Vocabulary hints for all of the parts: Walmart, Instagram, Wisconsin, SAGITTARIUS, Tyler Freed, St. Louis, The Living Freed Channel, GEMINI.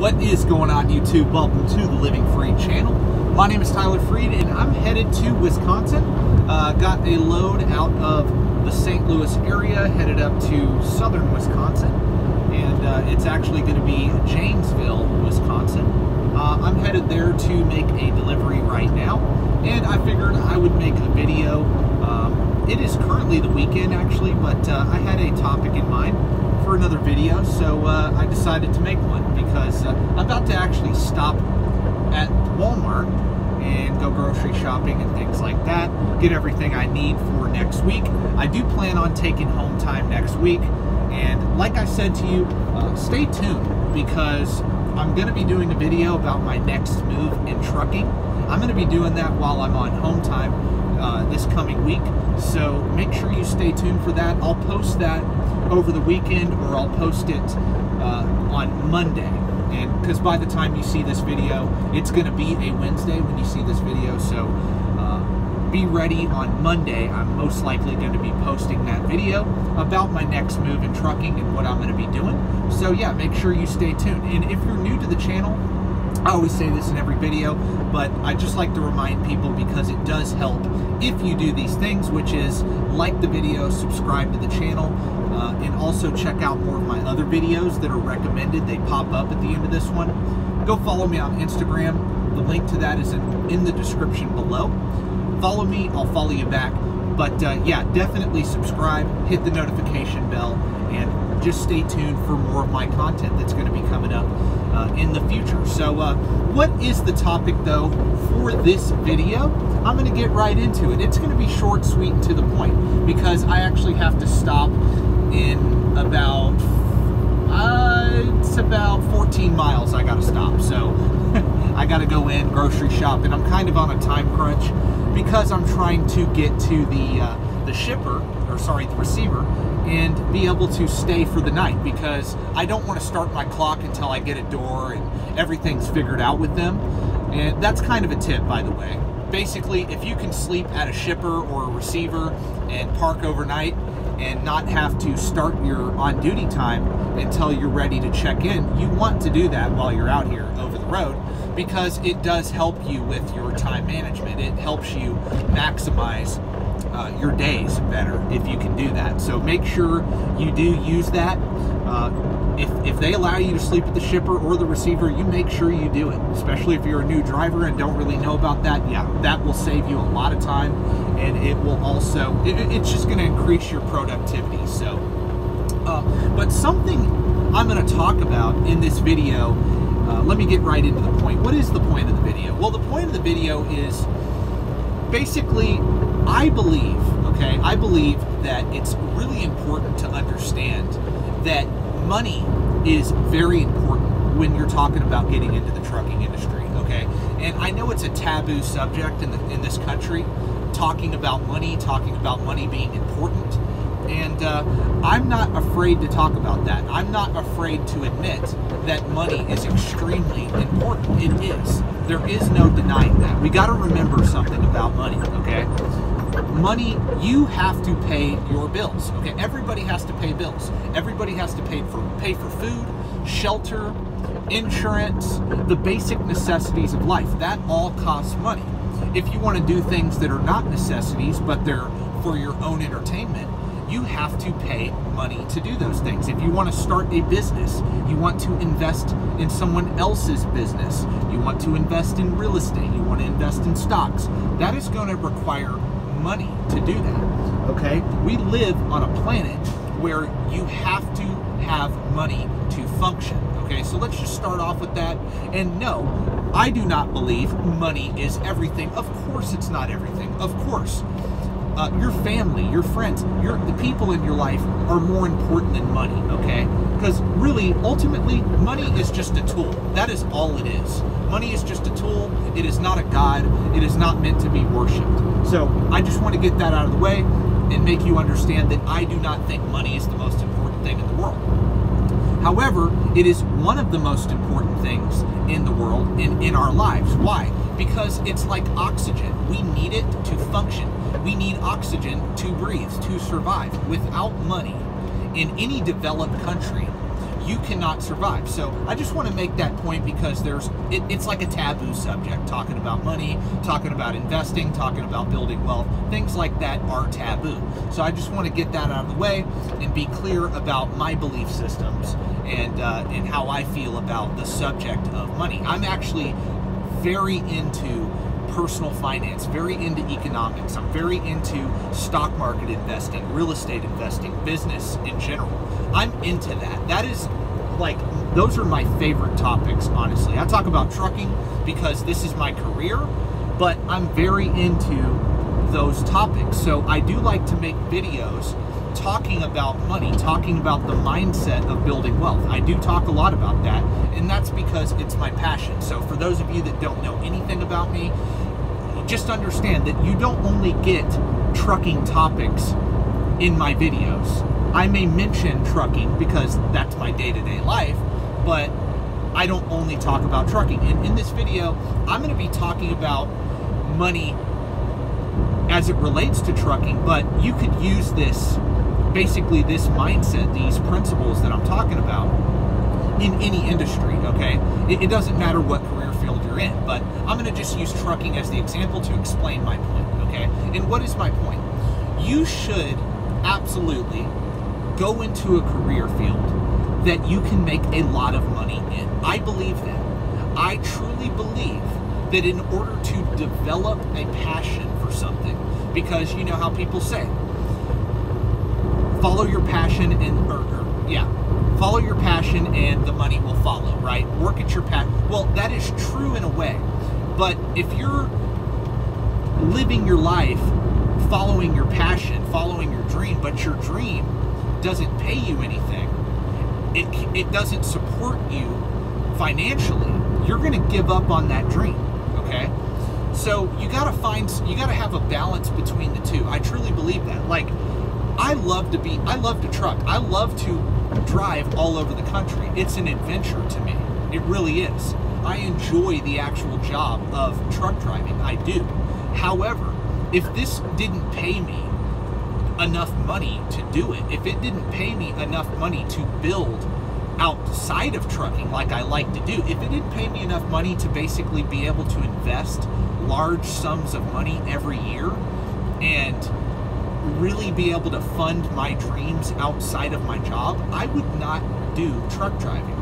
What is going on, YouTube? Welcome to The Living Freed Channel. My name is Tyler Freed, and I'm headed to Wisconsin. Got a load out of the St. Louis area, headed up to southern Wisconsin, and it's actually going to be Janesville, Wisconsin. I'm headed there to make a delivery right now, and I figured I would make a video. It is currently the weekend, actually, but I had a topic in mind for another video, so I decided to make one because I'm about to actually stop at Walmart and go grocery shopping and things like that, get everything I need for next week. I do plan on taking home time next week, and like I said to you, stay tuned because I'm going to be doing a video about my next move in trucking. I'm going to be doing that while I'm on home time this coming week, so make sure you stay tuned for that. I'll post that over the weekend, or I'll post it on Monday, and because by the time you see this video, it's going to be a Wednesday when you see this video, so be ready on Monday. I'm most likely going to be posting that video about my next move in trucking and what I'm going to be doing, so yeah, make sure you stay tuned. And if you're new to the channel, I always say this in every video, but I just like to remind people because it does help if you do these things, which is like the video, subscribe to the channel, and also check out more of my other videos that are recommended. They pop up at the end of this one. Go follow me on Instagram. The link to that is in the description below. Follow me, I'll follow you back. But yeah, definitely subscribe, hit the notification bell, and just stay tuned for more of my content that's going to be coming up in the future. So what is the topic, though, for this video? I'm going to get right into it. It's going to be short, sweet, and to the point, because I actually have to stop in about, it's about 14 miles I got to stop. So I got to go in, grocery shop, and I'm kind of on a time crunch because I'm trying to get to the shipper, or sorry, the receiver, and be able to stay for the night because I don't want to start my clock until I get a door and everything's figured out with them. And that's kind of a tip, by the way. Basically, if you can sleep at a shipper or a receiver and park overnight and not have to start your on-duty time until you're ready to check in, you want to do that while you're out here over the road because it does help you with your time management. It helps you maximize your days better if you can do that. So make sure you do use that. If they allow you to sleep at the shipper or the receiver, you make sure you do it, especially if you're a new driver and don't really know about that. Yeah, that will save you a lot of time, and it will also, it's just going to increase your productivity. So, but something I'm going to talk about in this video, let me get right into the point. What is the point of the video? Well, the point of the video is basically, I believe that it's really important to understand that money is very important when you're talking about getting into the trucking industry, okay? And I know it's a taboo subject in this country, talking about money being important. And I'm not afraid to talk about that. I'm not afraid to admit that money is extremely important. It is. There is no denying that. We got to remember something about money, okay? Money, you have to pay your bills, okay? Everybody has to pay bills. Everybody has to pay for food, shelter, insurance, the basic necessities of life. That all costs money. If you want to do things that are not necessities, but they're for your own entertainment, you have to pay money to do those things. If you want to start a business, you want to invest in someone else's business, you want to invest in real estate, you want to invest in stocks, that is going to require money to do that, okay? We live on a planet where you have to have money to function, okay? So let's just start off with that. And no, I do not believe money is everything. Of course it's not everything, of course. Your family, your friends, the people in your life are more important than money, okay? Because really, ultimately, money is just a tool. That is all it is. Money is just a tool. It is not a god. It is not meant to be worshipped. So I just want to get that out of the way and make you understand that I do not think money is the most important thing in the world. However, it is one of the most important things in the world and in our lives. Why? Because it's like oxygen. We need it to function. We need oxygen to breathe, to survive. Without money, in any developed country, you cannot survive. So I just want to make that point, because there's it's like a taboo subject. Talking about money, talking about investing, talking about building wealth, things like that are taboo. So I just want to get that out of the way and be clear about my belief systems and how I feel about the subject of money. I'm actually very into personal finance, very into economics. I'm very into stock market investing, real estate investing, business in general. I'm into that. That is like, those are my favorite topics, honestly. I talk about trucking because this is my career, but I'm very into those topics. So I do like to make videos talking about money, talking about the mindset of building wealth. I do talk a lot about that, and that's because it's my passion. So for those of you that don't know anything about me, just understand that you don't only get trucking topics in my videos. I may mention trucking because that's my day-to-day life, but I don't only talk about trucking. And in this video, I'm going to be talking about money as it relates to trucking, but you could use this, basically this mindset, these principles that I'm talking about, in any industry, okay? It doesn't matter what career field you're in, but I'm gonna just use trucking as the example to explain my point, okay? And what is my point? You should absolutely go into a career field that you can make a lot of money in. I believe that. I truly believe that in order to develop a passion for something, because you know how people say, follow your passion and follow your passion and the money will follow, right? Work at your passion. Well, that is true in a way, but if you're living your life following your passion, following your dream, but your dream doesn't pay you anything, it doesn't support you financially, you're gonna give up on that dream, okay? So you gotta have a balance between the two. I truly believe that. Like, I love to truck. I love to drive all over the country. It's an adventure to me. It really is. I enjoy the actual job of truck driving. I do. However, if this didn't pay me enough money to do it, if it didn't pay me enough money to build outside of trucking like I like to do, if it didn't pay me enough money to basically be able to invest large sums of money every year and really be able to fund my dreams outside of my job, I would not do truck driving.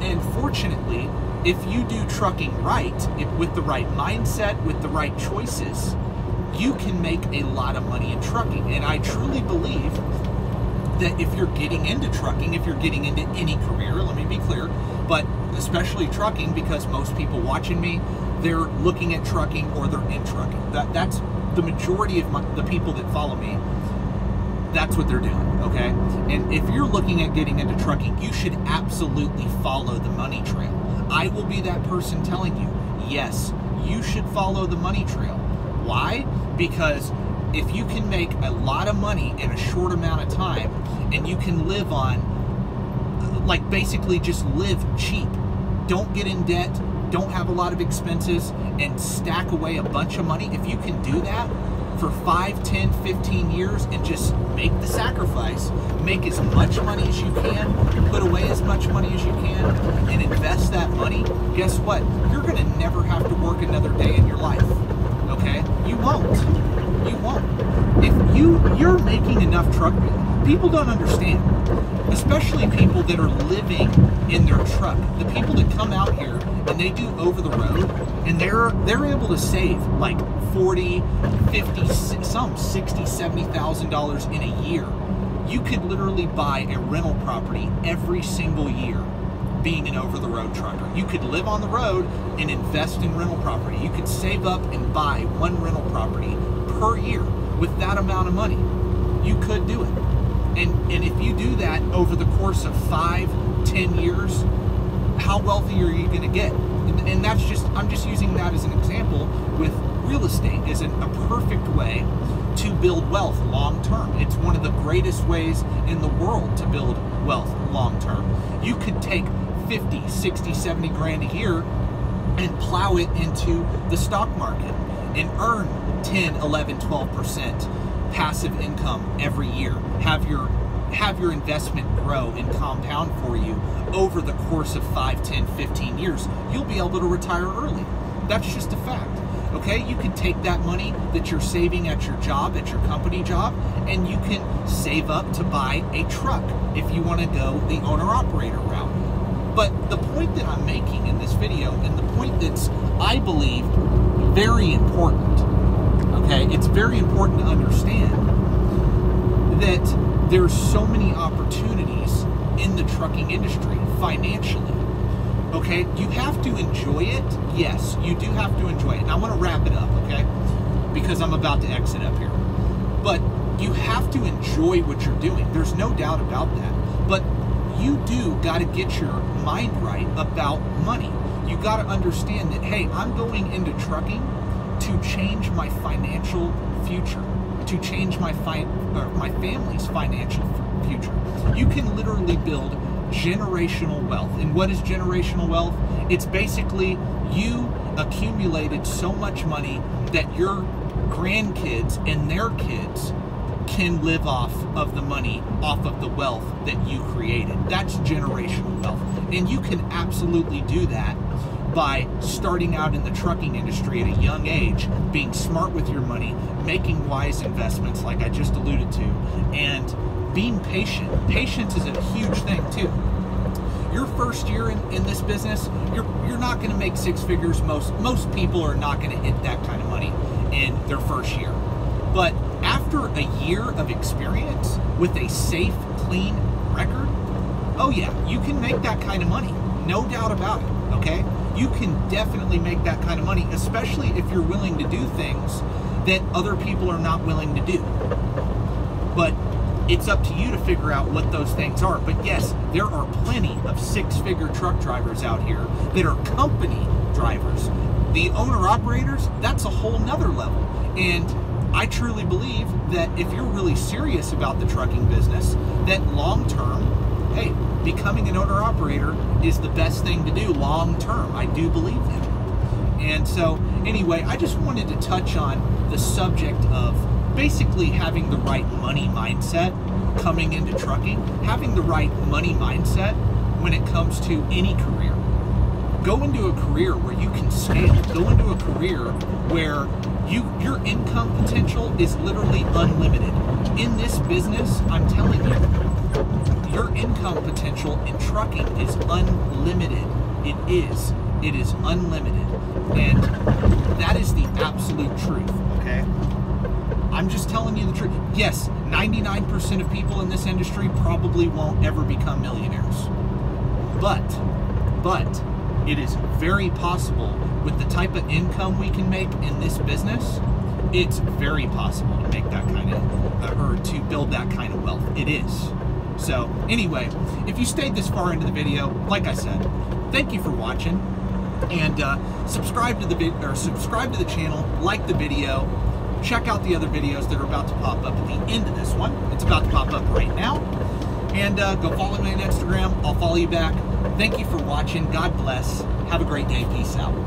And fortunately, if you do trucking right, with the right mindset, with the right choices, you can make a lot of money in trucking. And I truly believe that if you're getting into trucking, if you're getting into any career, let me be clear, but especially trucking, because most people watching me, they're looking at trucking or they're in trucking. That's the majority of the people that follow me, that's what they're doing, okay? And if you're looking at getting into trucking, you should absolutely follow the money trail. I will be that person telling you, yes, you should follow the money trail. Why? Because if you can make a lot of money in a short amount of time and you can live on, like, basically just live cheap, don't get in debt, don't have a lot of expenses, and stack away a bunch of money, if you can do that for 5, 10, 15 years and just make the sacrifice, make as much money as you can, put away as much money as you can, and invest that money, guess what? You're going to never have to work another day in your life, okay? You won't. You won't. If you're making enough truck, people don't understand, especially people that are living in their truck. The people that come out here and they do over the road, and they're able to save like $40, $50, some $60, $70,000 in a year. You could literally buy a rental property every single year being an over-the-road trucker. You could live on the road and invest in rental property. You could save up and buy one rental property per year with that amount of money. You could do it. And if you do that over the course of 5, 10 years, how wealthy are you going to get? And that's just, I'm just using that as an example with real estate is a perfect way to build wealth long term. It's one of the greatest ways in the world to build wealth long term. You could take 50, 60, 70 grand a year and plow it into the stock market and earn 10, 11, 12% passive income every year. Have your have your investment grow and compound for you over the course of 5, 10, 15 years. You'll be able to retire early. That's just a fact. Okay, you can take that money that you're saving at your job, at your company job, and you can save up to buy a truck if you want to go the owner-operator route. But the point that I'm making in this video, and the point that's, I believe, very important, okay, it's very important to understand that there's so many opportunities in the trucking industry financially. Okay, you have to enjoy it. Yes, you do have to enjoy it. And I want to wrap it up, okay? Because I'm about to exit up here. But you have to enjoy what you're doing. There's no doubt about that. But you do got to get your mind right about money. You got to understand that, hey, I'm going into trucking to change my financial future, to change my family's financial future. You can literally build generational wealth. And what is generational wealth? It's basically you accumulated so much money that your grandkids and their kids can live off of the money, off of the wealth that you created. That's generational wealth. And you can absolutely do that by starting out in the trucking industry at a young age, being smart with your money, making wise investments like I just alluded to, and being patient. Patience is a huge thing too. Your first year in this business, you're not going to make six figures. Most people are not going to hit that kind of money in their first year. But after a year of experience with a safe, clean record, oh yeah, you can make that kind of money. No doubt about it, okay? You can definitely make that kind of money, especially if you're willing to do things that other people are not willing to do. But it's up to you to figure out what those things are. But yes, there are plenty of six-figure truck drivers out here that are company drivers. The owner-operators, that's a whole nother level. And I truly believe that if you're really serious about the trucking business, that long-term, hey, becoming an owner-operator is the best thing to do long-term. I do believe that. And so, anyway, I just wanted to touch on the subject of basically having the right money mindset coming into trucking, having the right money mindset when it comes to any career. Go into a career where you can scale. Go into a career where your income potential is literally unlimited. In this business, I'm telling you, your income potential in trucking is unlimited. It is unlimited. And that is the absolute truth, okay? I'm just telling you the truth. Yes, 99% of people in this industry probably won't ever become millionaires. But it is very possible with the type of income we can make in this business. It's very possible to make that kind of, or to build that kind of wealth. It is. So anyway, if you stayed this far into the video, like I said, thank you for watching, and subscribe to the channel, like the video. Check out the other videos that are about to pop up at the end of this one. It's about to pop up right now. And go follow me on Instagram. I'll follow you back. Thank you for watching. God bless. Have a great day. Peace out.